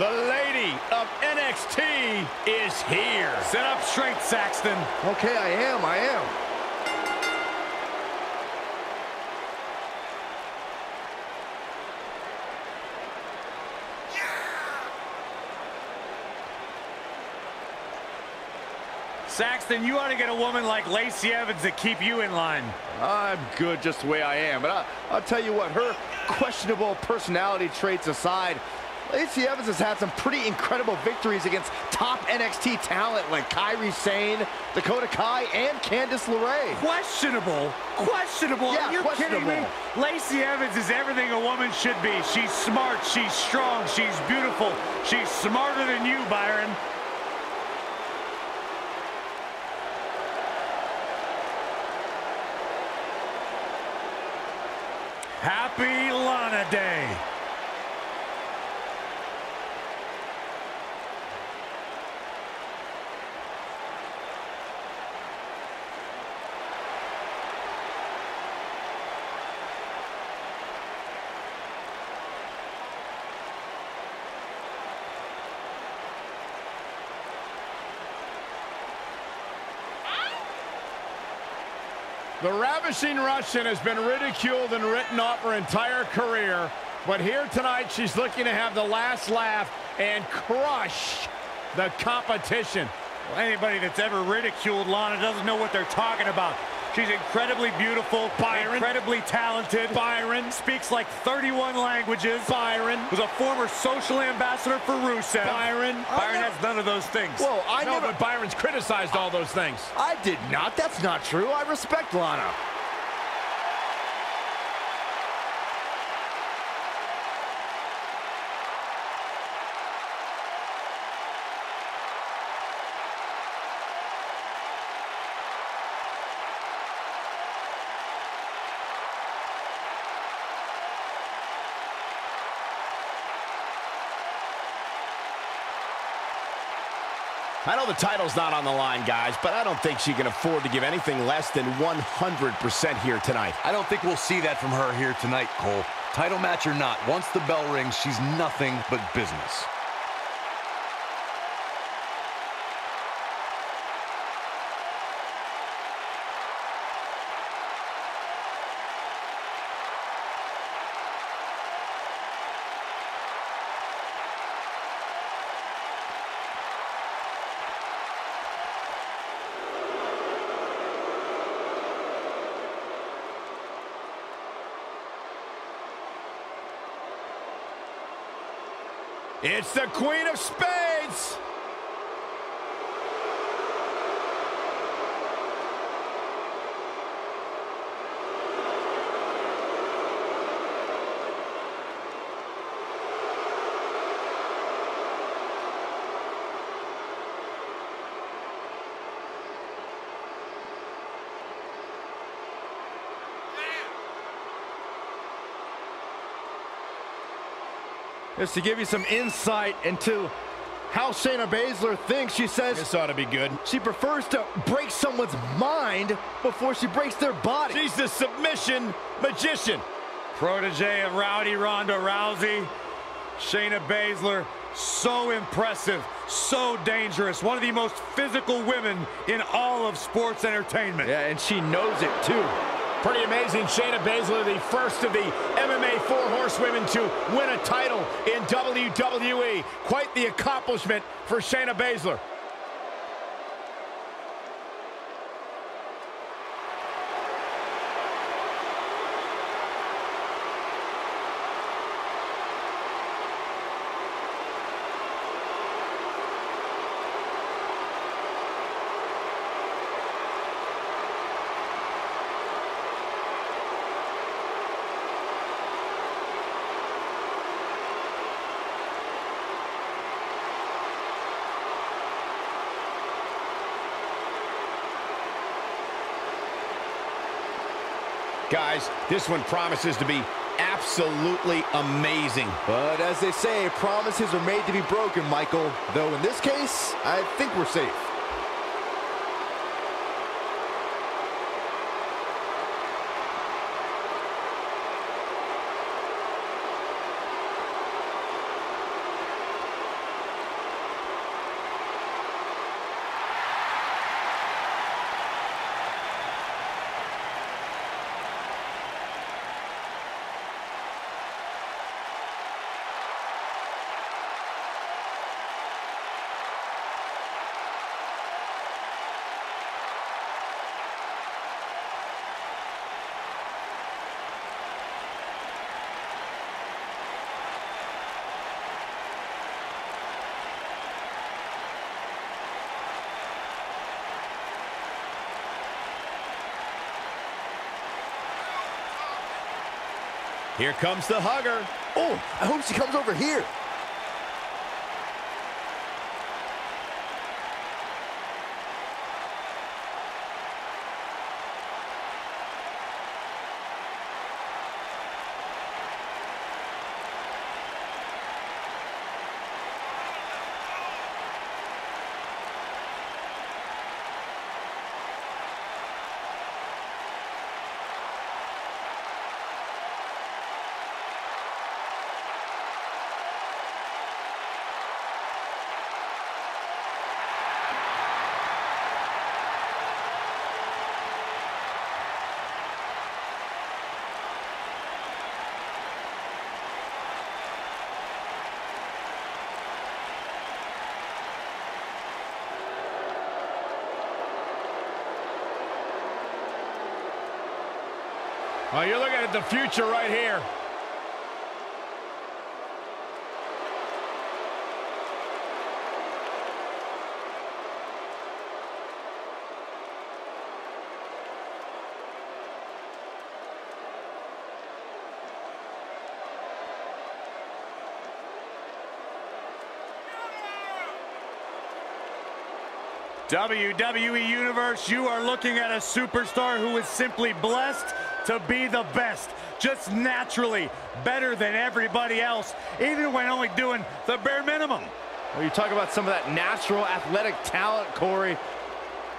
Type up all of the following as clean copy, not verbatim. The lady of NXT is here. Sit up straight, Saxton. Okay, I am. Saxton, you ought to get a woman like Lacey Evans to keep you in line. I'm good just the way I am, but I'll tell you what, her questionable personality traits aside, Lacey Evans has had some pretty incredible victories against top NXT talent like Kyrie Sane, Dakota Kai, and Candice LeRae. Questionable? Questionable? Yeah, are you questionable. Kidding me? Lacey Evans is everything a woman should be. She's smart, she's strong, she's beautiful, she's smarter than you, Byron. Happy Lana Day. The ravishing Russian has been ridiculed and written off her entire career, but here tonight she's looking to have the last laugh and crush the competition. Well, anybody that's ever ridiculed Lana doesn't know what they're talking about. She's incredibly beautiful, Byron. Incredibly talented, Byron. Speaks like 31 languages, Byron. Was a former social ambassador for Rusev, Byron. Byron has none of those things. Whoa, I know, but Byron's criticized all those things. I did not. That's not true. I respect Lana. I know the title's not on the line, guys, but I don't think she can afford to give anything less than 100% here tonight. I don't think we'll see that from her here tonight, Cole. Title match or not, once the bell rings, she's nothing but business. It's the Queen of Spades! Just to give you some insight into how Shayna Baszler thinks, she says this ought to be good. She prefers to break someone's mind before she breaks their body. She's the submission magician. Protege of Rowdy Ronda Rousey, Shayna Baszler, so impressive, so dangerous. One of the most physical women in all of sports entertainment. Yeah, and she knows it too. Pretty amazing. Shayna Baszler, the first of the MMA four horsewomen to win a title in WWE. Quite the accomplishment for Shayna Baszler. Guys, this one promises to be absolutely amazing. But as they say, promises are made to be broken, Michael. Though in this case, I think we're safe. Here comes the hugger. Oh, I hope she comes over here. Oh, you're looking at the future right here. WWE Universe, you are looking at a superstar who is simply blessed to be the best, just naturally better than everybody else, even when only doing the bare minimum. Well, you talk about some of that natural athletic talent, Corey.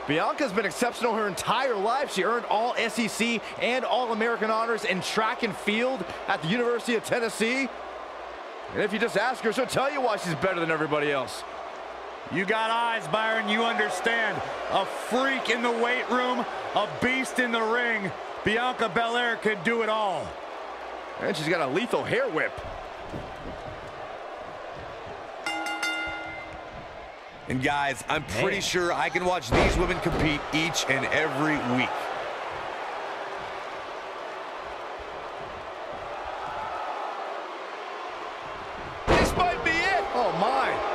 Bianca's been exceptional her entire life. She earned all SEC and all American honors in track and field at the University of Tennessee. And if you just ask her, she'll tell you why she's better than everybody else. You got eyes, Byron, you understand. A freak in the weight room, a beast in the ring. Bianca Belair can do it all. And she's got a lethal hair whip. And guys, I'm pretty sure I can watch these women compete each and every week. This might be it. Oh, my.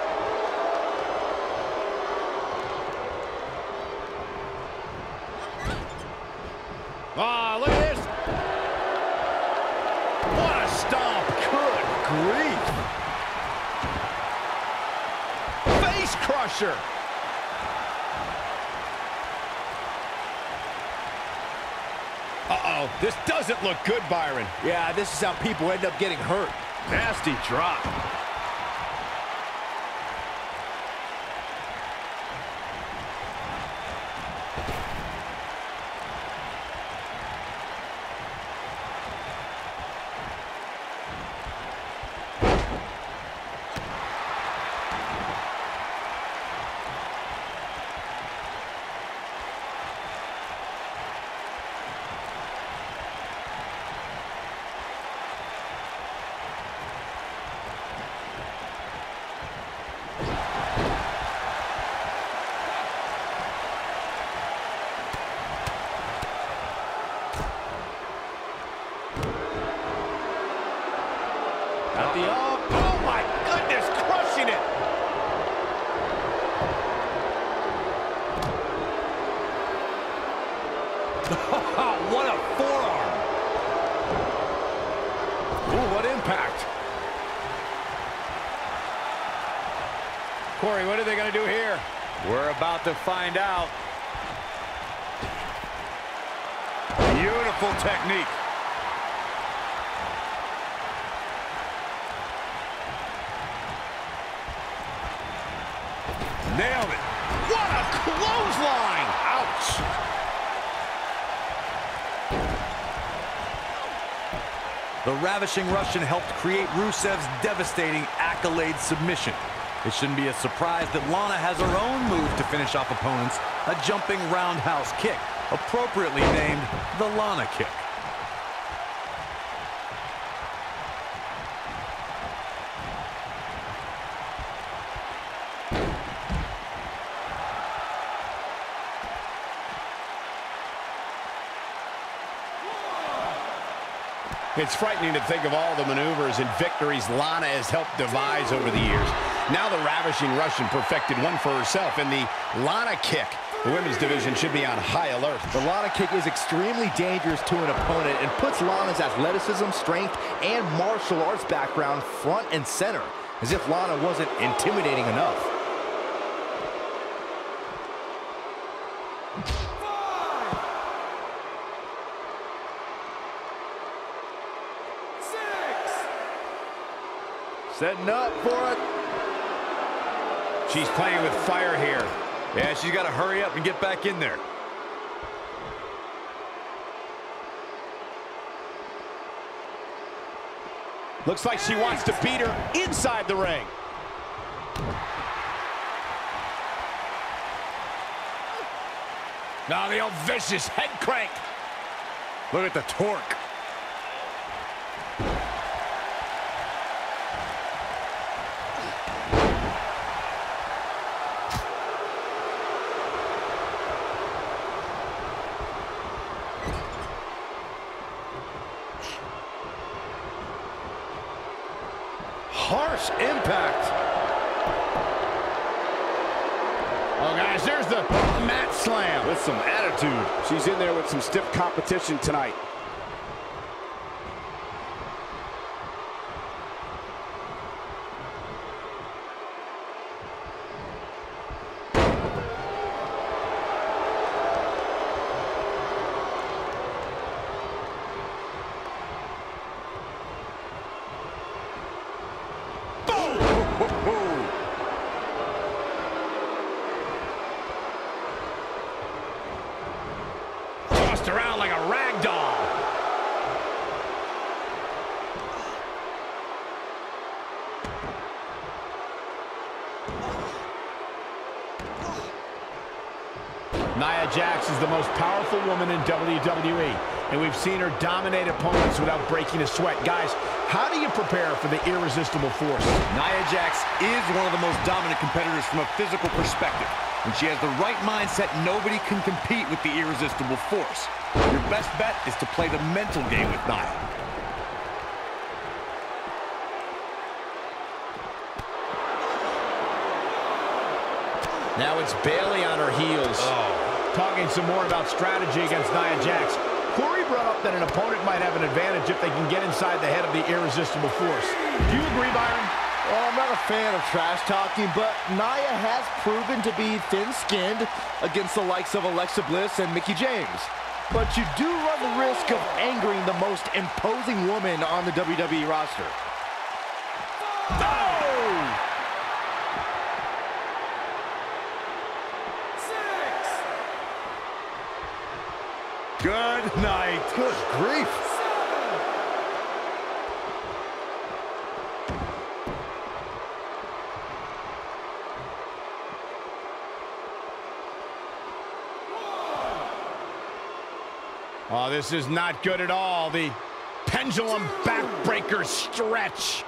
Ah, oh, look at this. What a stomp. Good grief. Face crusher. Uh-oh. This doesn't look good, Byron. Yeah, this is how people end up getting hurt. Nasty drop. Oh my goodness, crushing it. What a forearm. Ooh, what impact. Corey, what are they going to do here? We're about to find out. Beautiful technique. Nailed it. What a clothesline. Ouch. The ravishing Russian helped create Rusev's devastating accolade submission. It shouldn't be a surprise that Lana has her own move to finish off opponents, a jumping roundhouse kick, appropriately named the Lana kick. It's frightening to think of all the maneuvers and victories Lana has helped devise over the years. Now the ravishing Russian perfected one for herself in the Lana kick. The women's division should be on high alert. The Lana kick is extremely dangerous to an opponent and puts Lana's athleticism, strength, and martial arts background front and center, as if Lana wasn't intimidating enough. Setting up for it. She's playing with fire here. Yeah, she's got to hurry up and get back in there. Looks like she wants to beat her inside the ring. Now the old vicious head crank. Look at the torque. Harsh impact. Oh, guys, there's the mat slam. With some attitude. She's in there with some stiff competition tonight. Around like a rag doll. Nia Jax is the most powerful woman in WWE, and we've seen her dominate opponents without breaking a sweat. Guys, how do you prepare for the irresistible force? Nia Jax is one of the most dominant competitors from a physical perspective. When she has the right mindset, nobody can compete with the irresistible force. Your best bet is to play the mental game with Nia. Now it's Bayley on her heels. Oh. Talking some more about strategy against Nia Jax. Corey brought up that an opponent might have an advantage if they can get inside the head of the irresistible force. Do you agree, Byron? Well, I'm not a fan of trash talking, but Nia has proven to be thin-skinned against the likes of Alexa Bliss and Mickie James. But you do run the risk of angering the most imposing woman on the WWE roster. Oh! Six. Good night. Good grief. Oh, this is not good at all. The pendulum backbreaker stretch.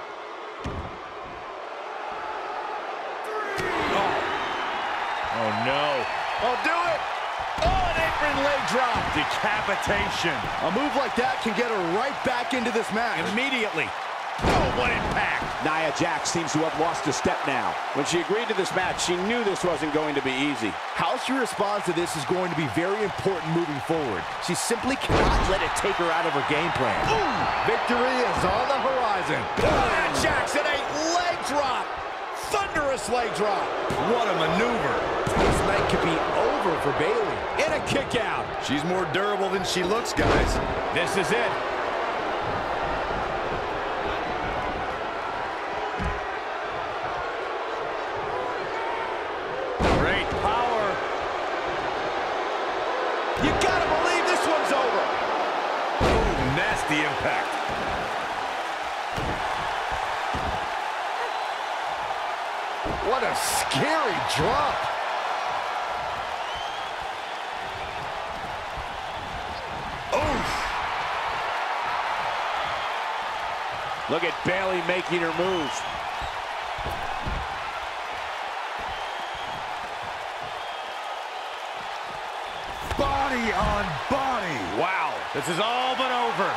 Oh. Oh, no. Oh, do it. Oh, an apron leg drop. Decapitation. A move like that can get her right back into this match. Immediately. Oh, what impact. Nia Jax seems to have lost a step now. When she agreed to this match, she knew this wasn't going to be easy. How she responds to this is going to be very important moving forward. She simply cannot let it take her out of her game plan. Ooh, victory is on the horizon. Nia Jax, an leg drop. Thunderous leg drop. What a maneuver. This night could be over for Bayley. And a kick out. She's more durable than she looks, guys. This is it. What a scary drop. Oof. Look at Bayley making her move. Body on body. Wow, this is all but over.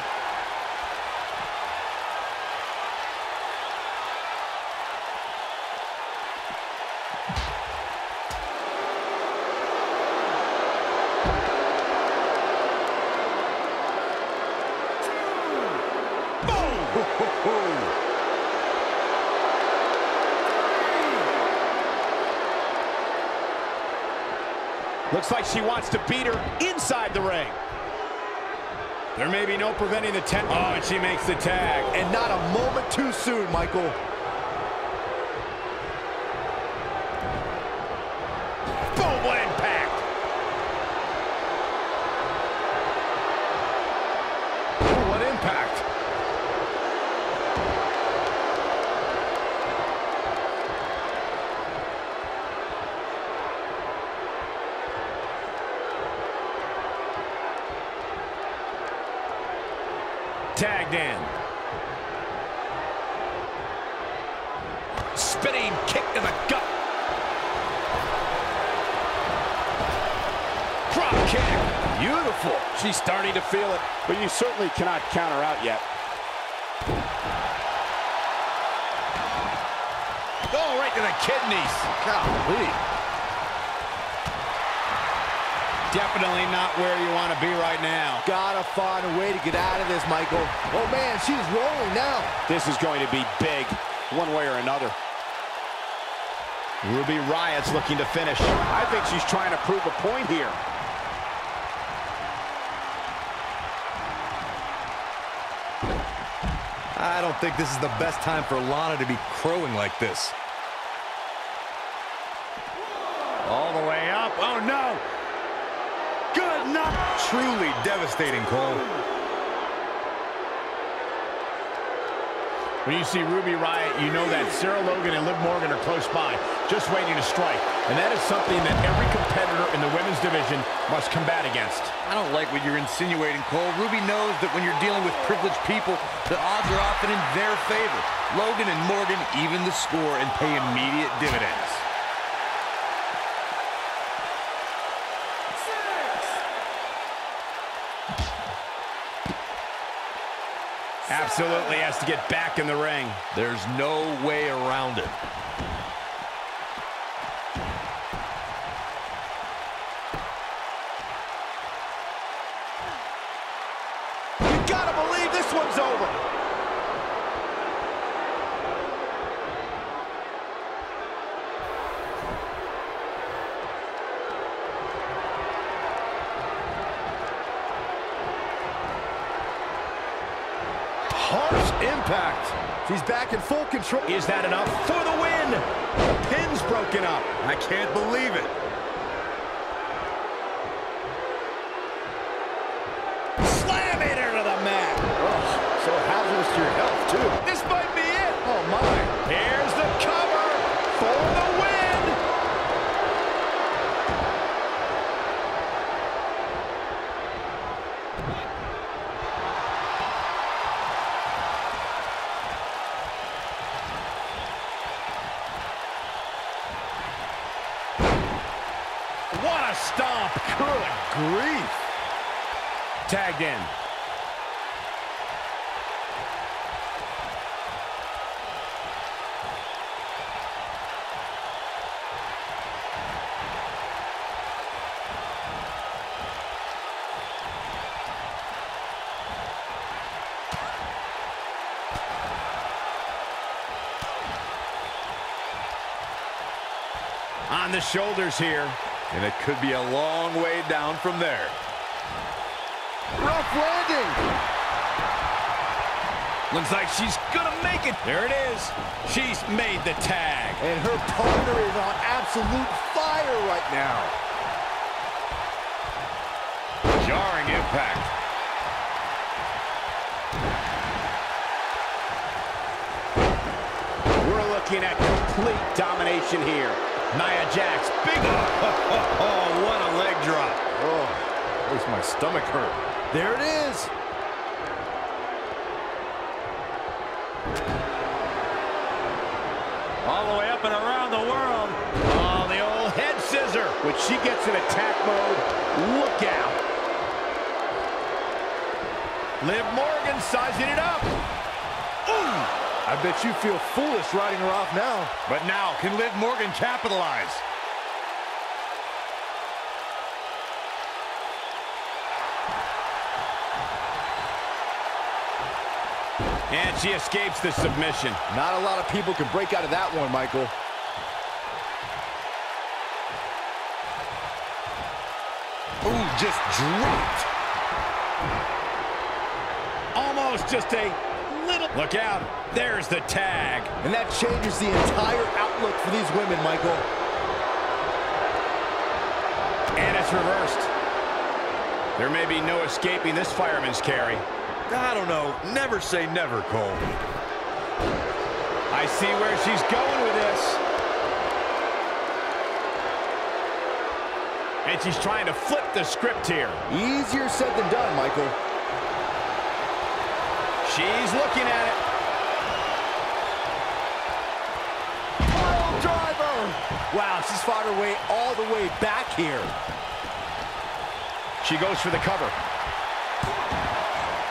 Looks like she wants to beat her inside the ring. There may be no preventing the tag. Oh, and she makes the tag. And not a moment too soon, Michael. Boom, what impact. Ooh, what impact. Tagged in. Spinning kick to the gut. Drop kick. Beautiful. She's starting to feel it, but you certainly cannot count her out yet. Go right to the kidneys. Golly. Definitely not where you want to be right now. Gotta find a way to get out of this, Michael. Oh, man, she's rolling now. This is going to be big, one way or another. Ruby Riott's looking to finish. I think she's trying to prove a point here. I don't think this is the best time for Lana to be crowing like this. All the way up. Oh, no. Good night. Truly devastating, Cole. When you see Ruby Riott, you know that Sarah Logan and Liv Morgan are close by, just waiting to strike. And that is something that every competitor in the women's division must combat against. I don't like what you're insinuating, Cole. Ruby knows that when you're dealing with privileged people, the odds are often in their favor. Logan and Morgan even the score and pay immediate dividends. Absolutely has to get back in the ring. There's no way around it. You gotta believe this one's over. Impact. She's back in full control. Is that enough for the win? The pin's broken up. I can't believe it. Slamming her to the mat. Oh, so hazardous to your health, too. This might be it. Oh, my. Here's the cover for the win. What a stomp. Good grief. Tagged in. On the shoulders here. And it could be a long way down from there. Rough landing. Looks like she's gonna make it. There it is. She's made the tag. And her partner is on absolute fire right now. Jarring impact. We're looking at complete domination here. Nia Jax, big up. Oh, what a leg drop. Oh, at least my stomach hurt. There it is. All the way up and around the world. Oh, the old head scissor. When she gets in attack mode, look out. Liv Morgan sizing it up. Ooh. I bet you feel foolish riding her off now. But now, can Liv Morgan capitalize? And she escapes the submission. Not a lot of people can break out of that one, Michael. just dropped. Almost just a little... Look out. There's the tag. And that changes the entire outlook for these women, Michael. And it's reversed. There may be no escaping this fireman's carry. I don't know. Never say never, Cole. I see where she's going with this. And she's trying to flip the script here. Easier said than done, Michael. She's looking at it. Pile driver! Wow, she's fought her way all the way back here. She goes for the cover.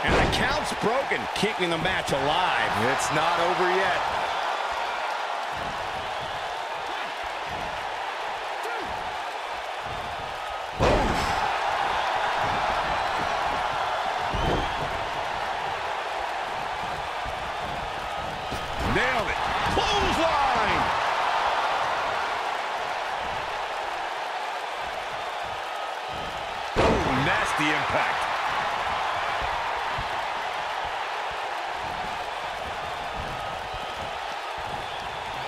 And the count's broken, keeping the match alive. It's not over yet. One. Nailed it. Clothesline! Oh, nasty impact.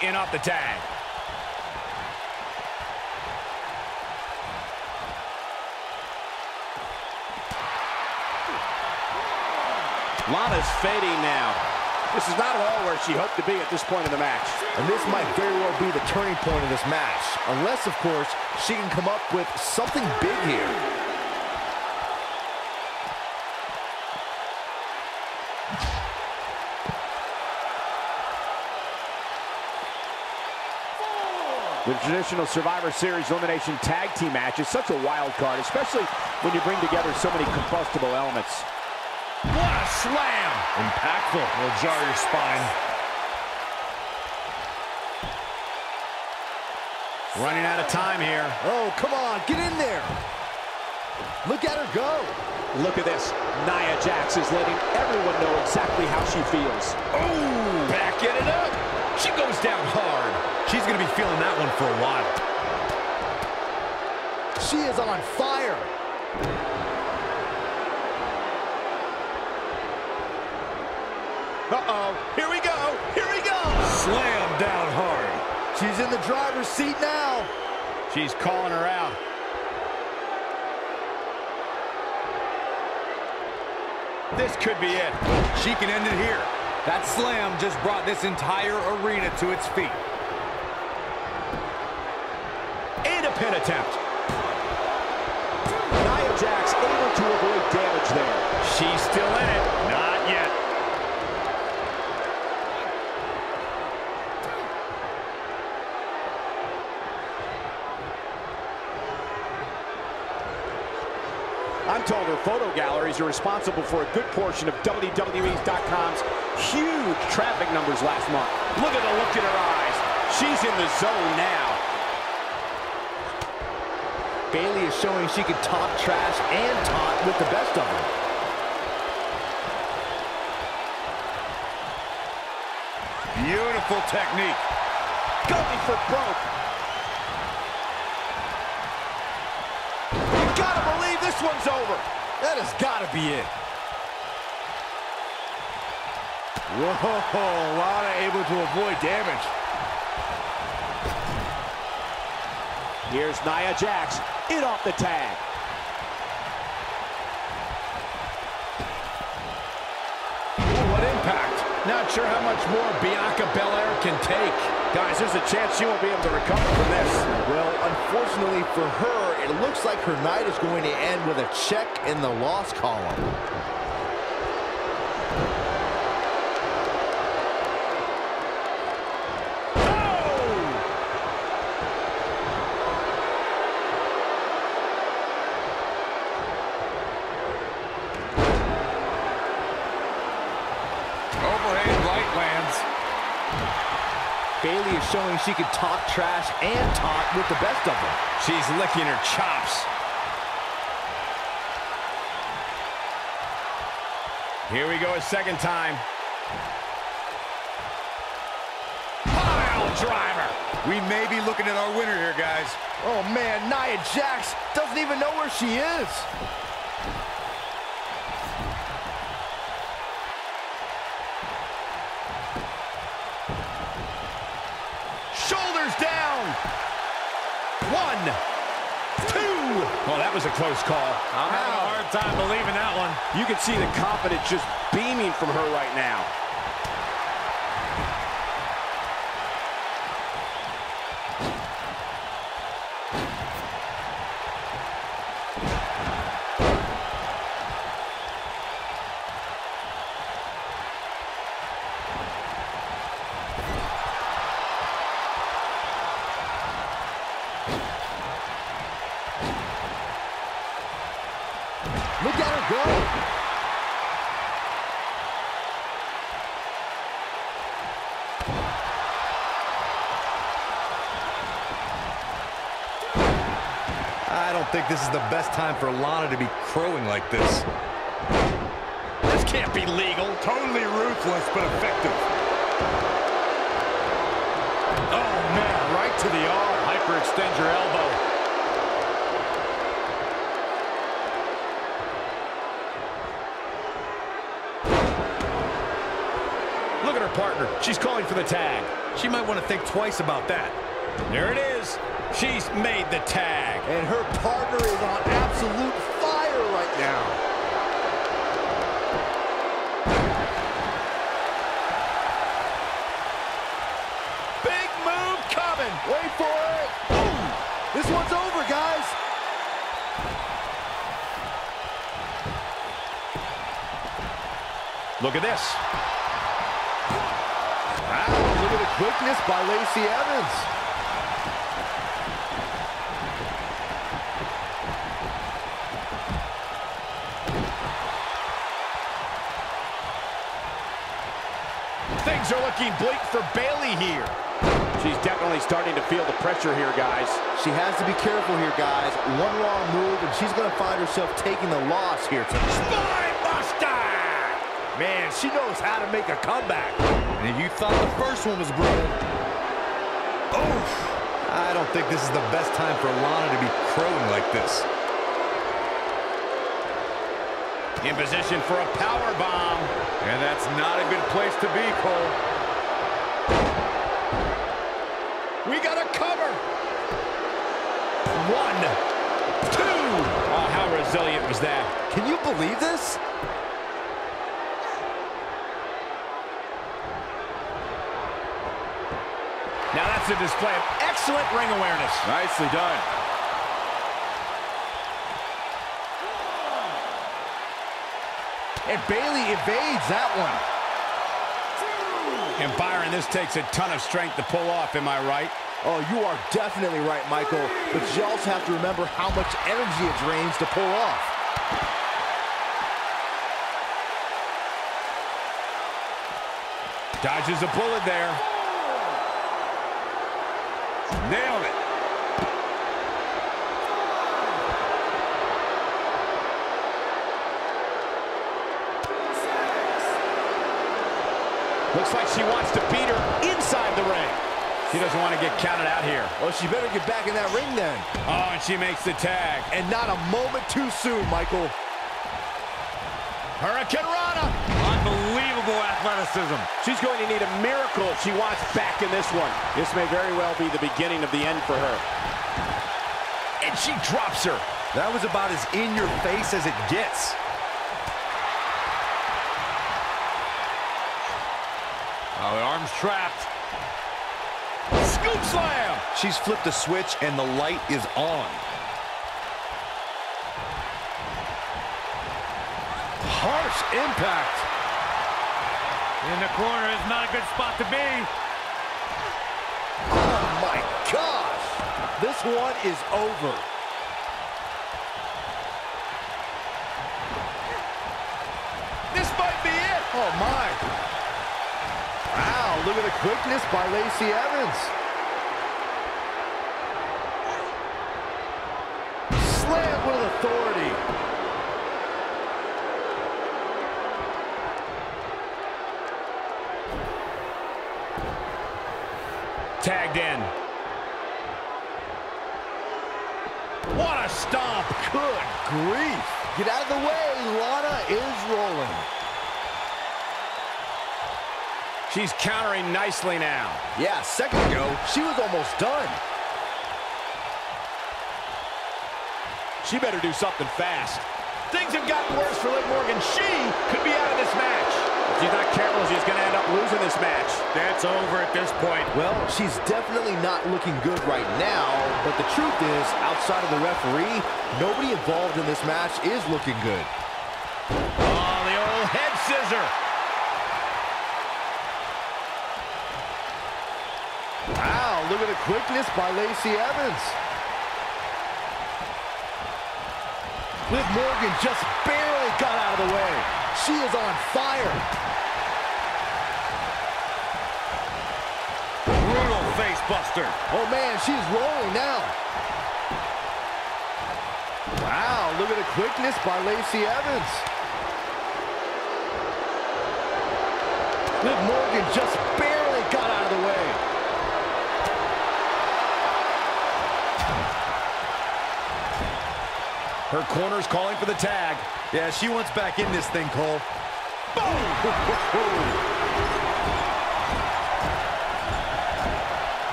In off the tag. Lana's fading now. This is not at all where she hoped to be at this point in the match. And this might very well be the turning point of this match. Unless, of course, she can come up with something big here. The traditional Survivor Series elimination tag team match is such a wild card, especially when you bring together so many combustible elements. What a slam! Impactful. Will jar your spine. Running out of time here. Oh, come on. Get in there. Look at her go. Look at this. Nia Jax is letting everyone know exactly how she feels. Oh, backing it up. She goes down hard. She's going to be feeling that one for a while. She is on fire. Uh-oh. Here we go. Here we go. Slam down hard. She's in the driver's seat now. She's calling her out. This could be it. She can end it here. That slam just brought this entire arena to its feet. Pin attempt. Nia Jax able to avoid damage there. She's still in it. Not yet. I'm told her photo galleries are responsible for a good portion of WWE.com's huge traffic numbers last month. Look at the look in her eyes. She's in the zone now. Bayley is showing she can talk trash and taunt with the best of them. Beautiful technique. Going for broke. You gotta believe this one's over. That has gotta be it. Whoa, Lana able to avoid damage. Here's Nia Jax. It off the tag. Ooh, what impact. Not sure how much more Bianca Belair can take. Guys, there's a chance she won't be able to recover from this. Well, unfortunately for her, it looks like her night is going to end with a check in the loss column. Bayley is showing she can talk trash and talk with the best of them. She's licking her chops. Here we go a second time. Pile driver. We may be looking at our winner here, guys. Oh, man, Nia Jax doesn't even know where she is. Shoulders down. 1, 2. Well, that was a close call. I'm having a hard time believing that one. You can see the confidence just beaming from her right now. Look at her go! I don't think this is the best time for Lana to be crowing like this. This can't be legal. Totally ruthless, but effective. Oh, man, right to the arm. Hyperextend your elbow. Partner. She's calling for the tag. She might want to think twice about that. There it is. She's made the tag. And her partner is on absolute fire right now. Big move coming. Wait for it. Boom. This one's over, guys. Look at this. Look at the quickness by Lacey Evans. Things are looking bleak for Bayley here. She's definitely starting to feel the pressure here, guys. She has to be careful here, guys. One wrong move, and she's going to find herself taking the loss here tonight. Spinebuster! Man, she knows how to make a comeback. And you thought the first one was brutal. Oof. I don't think this is the best time for Lana to be crowing like this. In position for a power bomb. And that's not a good place to be, Cole. We got a cover. 1, 2. Oh, how resilient was that? Can you believe this? Now that's a display of excellent ring awareness. Nicely done. And Bayley evades that one. And Byron, this takes a ton of strength to pull off, am I right? Oh, you are definitely right, Michael. But you also have to remember how much energy it drains to pull off. Dodges a bullet there. Nailed it. Looks like she wants to beat her inside the ring. She doesn't want to get counted out here. Well, she better get back in that ring then. Oh, and she makes the tag. And not a moment too soon, Michael. Hurricane Rana. Unbelievable athleticism. She's going to need a miracle if she wants back in this one. This may very well be the beginning of the end for her. And she drops her. That was about as in your face as it gets. Oh, the arm's trapped. Scoop slam. She's flipped the switch and the light is on. Harsh impact. In the corner is not a good spot to be. Oh, my gosh. This one is over. This might be it. Oh, my. Wow, look at the quickness by Lacey Evans. Slam with authority. Tagged in. stomp. Good grief. Get out of the way. Lana is rolling. She's countering nicely now. Yeah, a second ago, she was almost done. She better do something fast. Things have gotten worse for Liv Morgan. She could be out of this match. If she's not careful, she's going to end up losing this match. That's over at this point. Well, she's definitely not looking good right now, but the truth is, outside of the referee, nobody involved in this match is looking good. Oh, the old head scissor. Wow, look at the quickness by Lacey Evans. Liv Morgan just barely got out of the way. She is on fire. Brutal face buster. Oh man, she's rolling now. Wow, look at the quickness by Lacey Evans. Liv Morgan just barely got out of the way. Her corner's calling for the tag. Yeah, she wants back in this thing, Cole. Boom!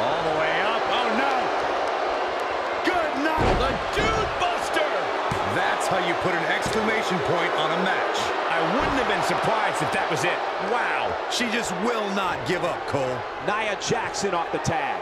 All the way up. Oh, no! Good night! The Dude Buster! That's how you put an exclamation point on a match. I wouldn't have been surprised if that was it. Wow, she just will not give up, Cole. Nia Jackson off the tag.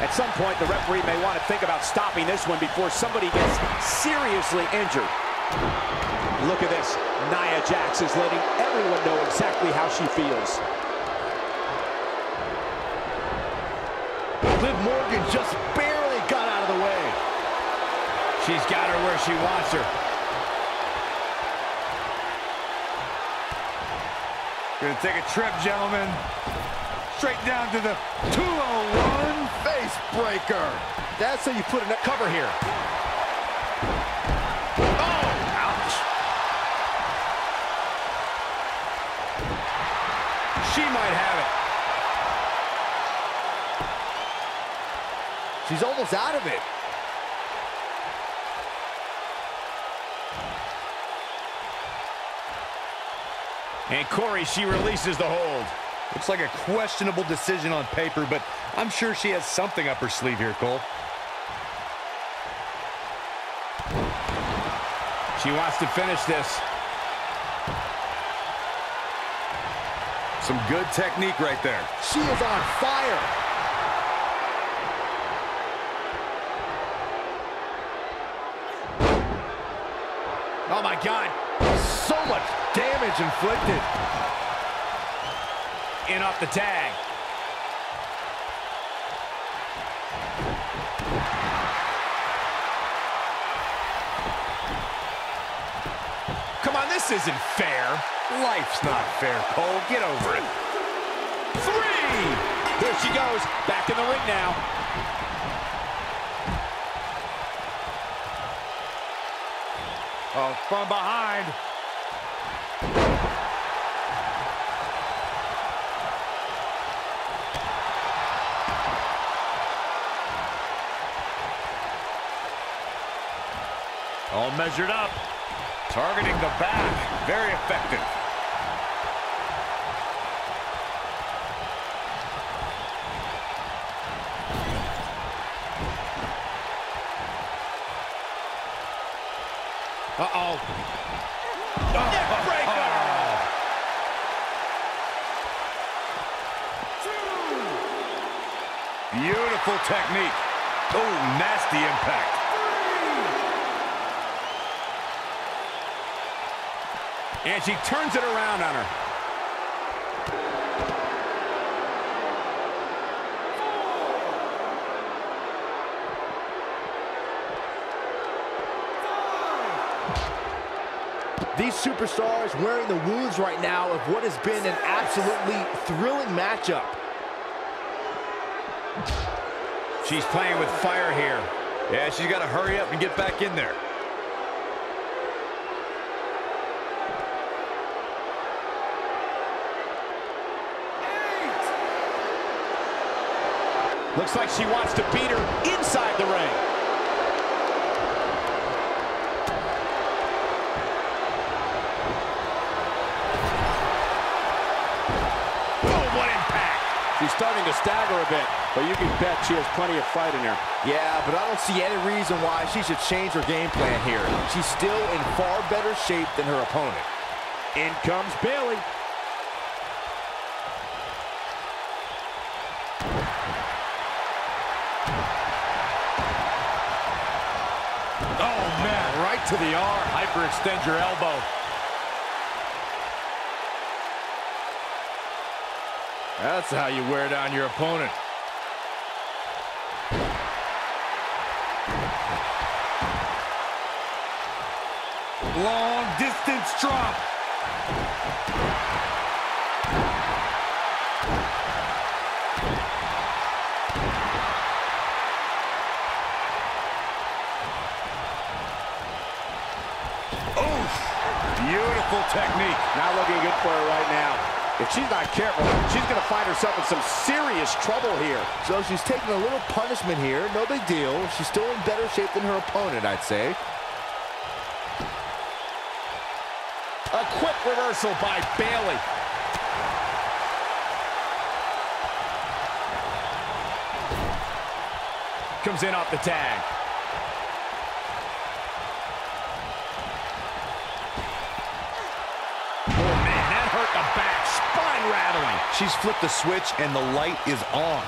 At some point, the referee may want to think about stopping this one before somebody gets seriously injured. Look at this. Nia Jax is letting everyone know exactly how she feels. Liv Morgan just barely got out of the way. She's got her where she wants her. Gonna take a trip, gentlemen. Straight down to the 201 face breaker. That's how you put in a cover here. Oh, ouch. She might have it. She's almost out of it. And Corey, she releases the hold. Looks like a questionable decision on paper, but I'm sure she has something up her sleeve here, Cole. She wants to finish this. Some good technique right there. She is on fire. Oh, my God. So much damage inflicted. In off the tag. Come on, this isn't fair. Life's not fair, Cole. Get over it. Three! Here she goes. Back in the ring now. Oh, from behind. All measured up. Targeting the back. Very effective. Uh-oh. Neck breaker! Two. Beautiful technique. Oh, nasty impact. Three. And she turns it around on her. These superstars wearing the wounds right now of what has been an absolutely thrilling matchup. She's playing with fire here. Yeah, she's got to hurry up and get back in there. Looks like she wants to beat her inside the ring. Oh, what impact! She's starting to stagger a bit, but you can bet she has plenty of fight in her. Yeah, but I don't see any reason why she should change her game plan here. She's still in far better shape than her opponent. In comes Bayley. To the arm, hyperextend your elbow. That's how you wear down your opponent. Long distance drop. Beautiful technique. Not looking good for her right now. If she's not careful, she's going to find herself in some serious trouble here. So she's taking a little punishment here. No big deal. She's still in better shape than her opponent, I'd say. A quick reversal by Bayley. Comes in off the tag. Rattling. She's flipped the switch and the light is on.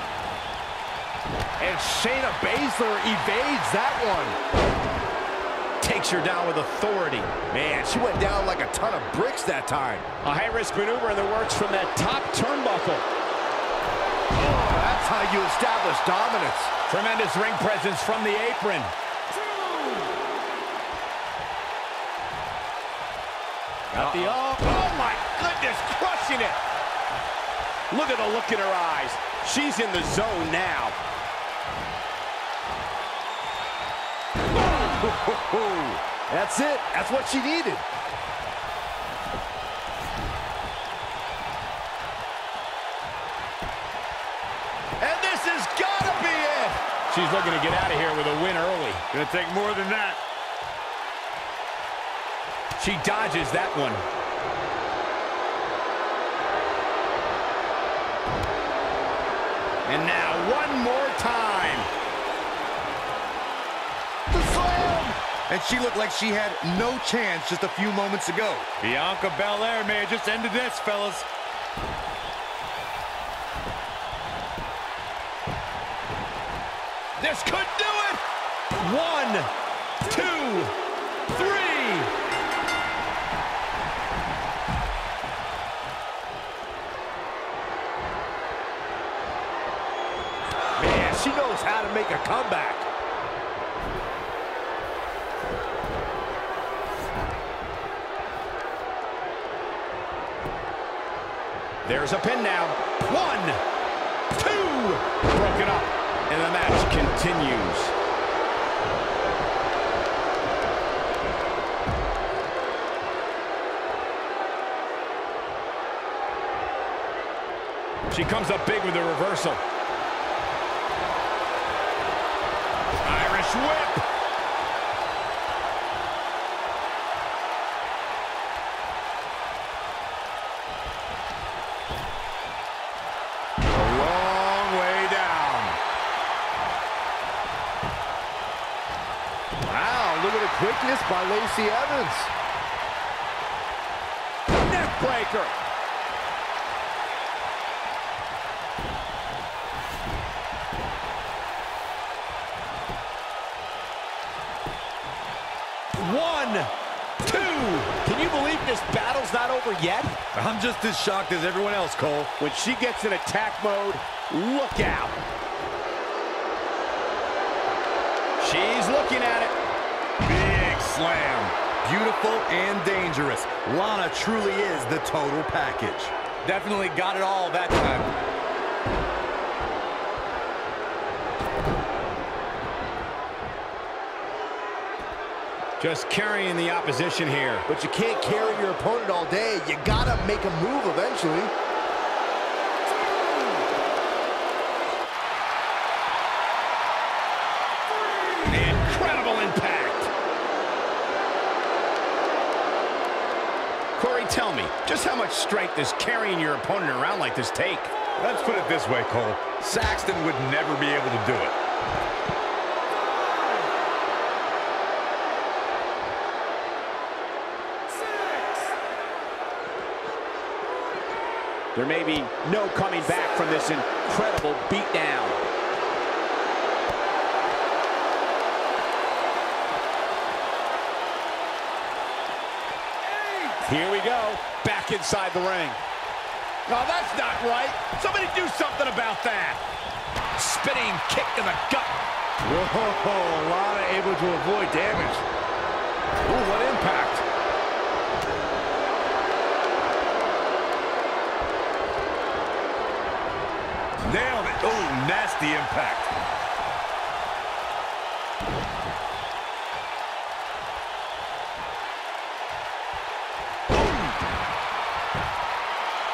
And Shayna Baszler evades that one. Takes her down with authority. Man, she went down like a ton of bricks that time. A high-risk maneuver in the works from that top turnbuckle. Oh, that's how you establish dominance. Tremendous ring presence from the apron. Got the arm. Oh my goodness, crushing it. Look at the look in her eyes. She's in the zone now. That's it. That's what she needed. And this has got to be it. She's looking to get out of here with a win early. Going to take more than that. She dodges that one. And now, one more time. The slam! And she looked like she had no chance just a few moments ago. Bianca Belair may have just ended this, fellas. This could do it! 1, 2, 3. She knows how to make a comeback. There's a pin now. 1, 2, broken up. And the match continues. She comes up big with a reversal. Whip. A long way down. Wow, look at the quickness by Lacey Evans. Neck breaker. This battle's not over yet. I'm just as shocked as everyone else, Cole. When she gets in attack mode, look out. She's looking at it. Big slam. Beautiful and dangerous. Lana truly is the total package. Definitely got it all that time. Just carrying the opposition here. But you can't carry your opponent all day. You gotta make a move eventually. Incredible impact. Corey, tell me, just how much strength does carrying your opponent around like this take? Let's put it this way, Cole. Saxton would never be able to do it. There may be no coming back from this incredible beatdown. Here we go, back inside the ring. No, that's not right. Somebody do something about that. Spinning kick to the gut. Whoa, Lana able to avoid damage. Ooh, what impact. Nailed it. Oh, nasty impact.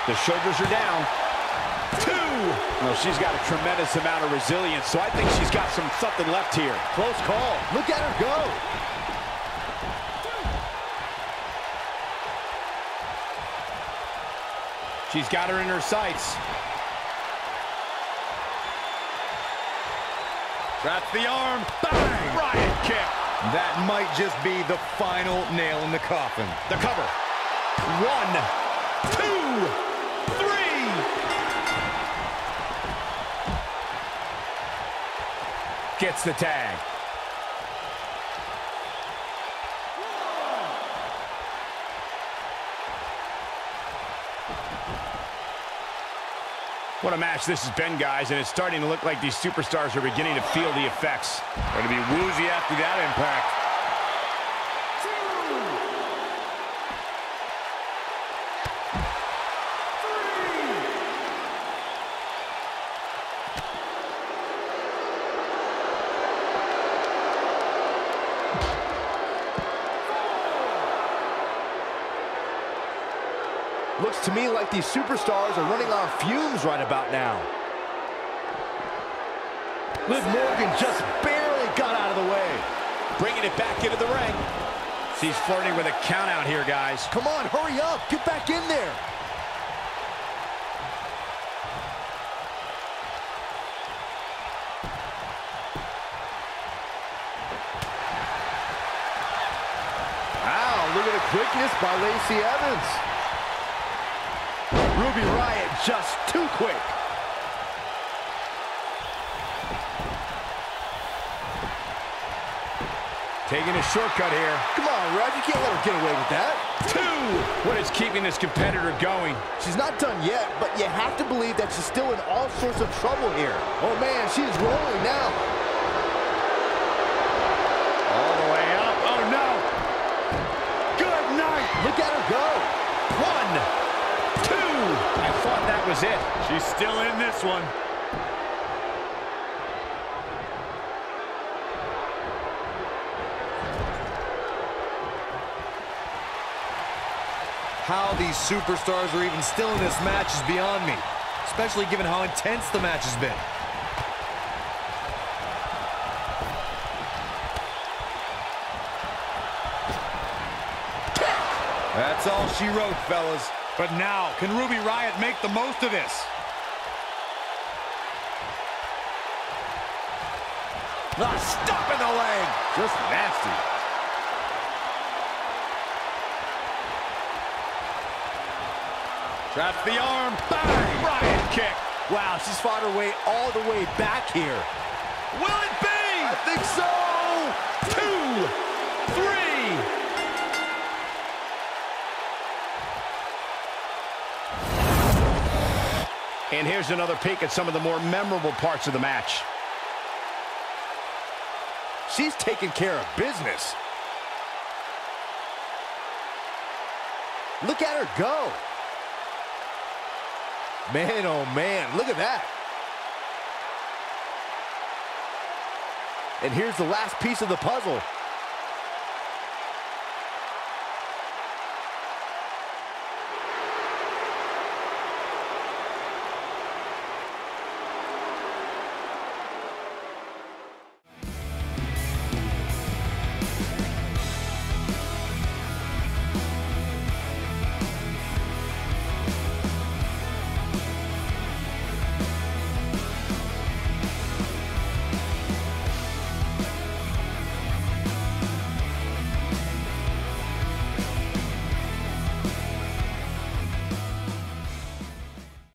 The shoulders are down. Two. Well, she's got a tremendous amount of resilience, so I think she's got something left here. Close call. Look at her go. She's got her in her sights. That's the arm. Bang! Riot kick. That might just be the final nail in the coffin. The cover. 1, 2, 3. Gets the tag. What a match this has been, guys, and it's starting to look like these superstars are beginning to feel the effects. Going to be woozy after that impact. Looks to me like these superstars are running on fumes right about now. Liv Morgan just barely got out of the way. Bringing it back into the ring. She's flirting with a count out here, guys. Come on, hurry up. Get back in there. Wow, look at the quickness by Lacey Evans. Ruby Riott just too quick. Taking a shortcut here. Come on, Rod, you can't let her get away with that. 2. What is keeping this competitor going? She's not done yet, but you have to believe that she's still in all sorts of trouble here. Oh man, she's rolling now. All the way up. Oh no. Good night. Look at her go. 1. I thought that was it. She's still in this one. How these superstars are even still in this match is beyond me, especially given how intense the match has been. That's all she wrote, fellas. But now, can Ruby Riott make the most of this? Ah, stop in the leg! Just nasty. Traps the arm. Bang! Riott kick. Wow, she's fought her way all the way back here. Will it be? I think so! 2, 3... And here's another peek at some of the more memorable parts of the match. She's taking care of business. Look at her go. Man, oh man, look at that. And here's the last piece of the puzzle.